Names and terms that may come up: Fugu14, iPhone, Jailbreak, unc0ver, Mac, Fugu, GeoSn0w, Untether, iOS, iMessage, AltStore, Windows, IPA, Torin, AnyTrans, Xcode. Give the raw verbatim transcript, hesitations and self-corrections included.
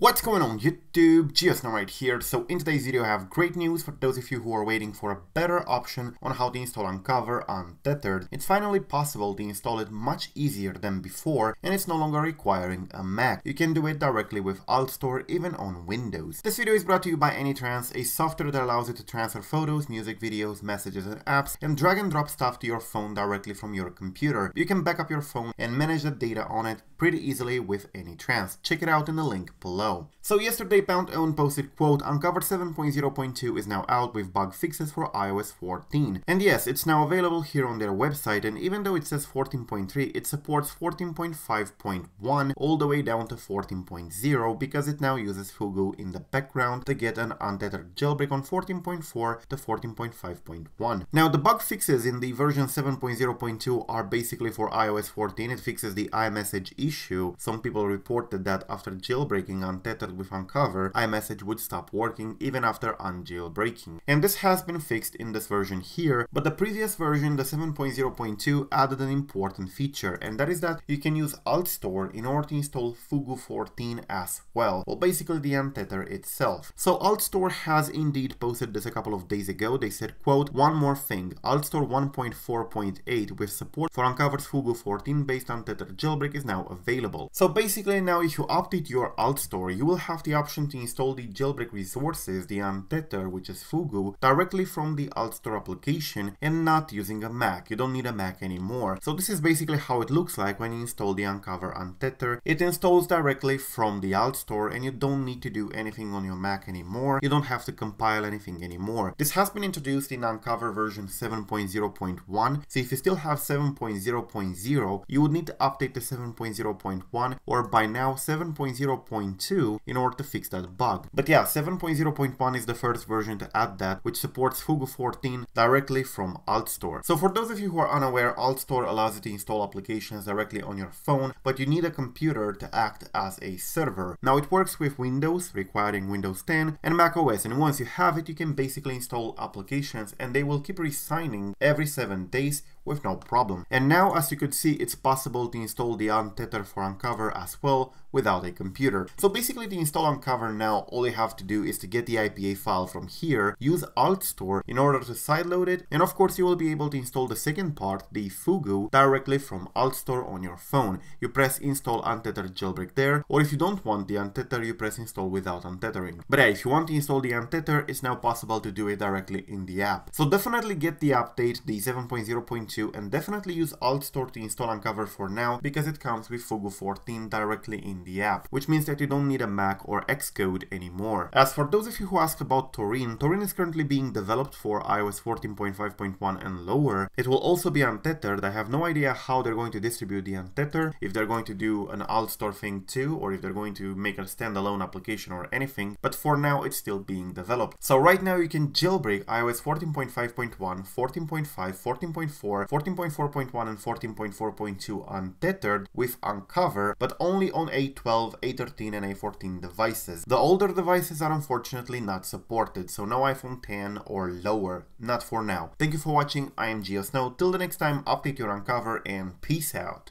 What's going on YouTube, GeoSn0w right here. So in today's video I have great news for those of you who are waiting for a better option on how to install unc0ver untethered. It's finally possible to install it much easier than before, and it's no longer requiring a Mac. You can do it directly with AltStore even on Windows. This video is brought to you by AnyTrans, a software that allows you to transfer photos, music, videos, messages and apps and drag and drop stuff to your phone directly from your computer. You can back up your phone and manage the data on it pretty easily with AnyTrans. Check it out in the link below. So yesterday Pwn twenty wnd posted, quote, unc0ver seven point zero point two is now out with bug fixes for i O S fourteen. And yes, it's now available here on their website, and even though it says fourteen point three, it supports fourteen point five point one all the way down to fourteen point zero because it now uses Fugu in the background to get an untethered jailbreak on fourteen point four to fourteen point five point one. Now the bug fixes in the version seven point zero point two are basically for i O S fourteen. It fixes the iMessage issue. Some people reported that after jailbreaking on tethered with unc0ver, iMessage would stop working even after unjailbreaking. And this has been fixed in this version here, but the previous version, the seven point zero point two, added an important feature, and that is that you can use AltStore in order to install Fugu fourteen as well, well basically the untether itself. So AltStore has indeed posted this a couple of days ago. They said, quote, one more thing, AltStore one point four point eight with support for unc0ver's Fugu fourteen based untethered jailbreak is now available. So basically now if you update your AltStore, you will have the option to install the jailbreak resources, the untether, which is Fugu, directly from the AltStore application and not using a Mac. You don't need a Mac anymore. So this is basically how it looks like when you install the unc0ver untether. It installs directly from the AltStore and you don't need to do anything on your Mac anymore. You don't have to compile anything anymore. This has been introduced in unc0ver version seven point zero point one, so if you still have seven point zero point zero, you would need to update to seven point zero point one or by now seven point zero point two in order to fix that bug. But yeah, seven point zero point one is the first version to add that, which supports Fugu fourteen directly from AltStore. So for those of you who are unaware, AltStore allows you to install applications directly on your phone, but you need a computer to act as a server. Now it works with Windows, requiring Windows ten and macOS, and once you have it, you can basically install applications and they will keep resigning every seven days with no problem. And now, as you could see, it's possible to install the untether for unc0ver as well without a computer. So basically to install unc0ver now, all you have to do is to get the I P A file from here, use AltStore in order to sideload it, and of course you will be able to install the second part, the Fugu, directly from AltStore on your phone. You press install untethered jailbreak there, or if you don't want the untether, you press install without untethering. But yeah, if you want to install the untether, it's now possible to do it directly in the app. So definitely get the update, the seven point zero point two, and definitely use AltStore to install unc0ver for now, because it comes with Fugu fourteen directly in the app, which means that you don't need a Mac or Xcode anymore. As for those of you who asked about Torin, Torin is currently being developed for i O S fourteen point five point one and lower. It will also be untethered. I have no idea how they're going to distribute the untether, if they're going to do an AltStore thing too, or if they're going to make a standalone application or anything, but for now it's still being developed. So right now you can jailbreak i O S fourteen point five point one, fourteen point five, fourteen point four, fourteen point four point one and fourteen point four point two untethered with unc0ver, but only on A twelve, A thirteen and A fourteen devices. The older devices are unfortunately not supported, so no iPhone ten or lower, not for now. Thank you for watching, I am GeoSn0w, till the next time, update your unc0ver and peace out.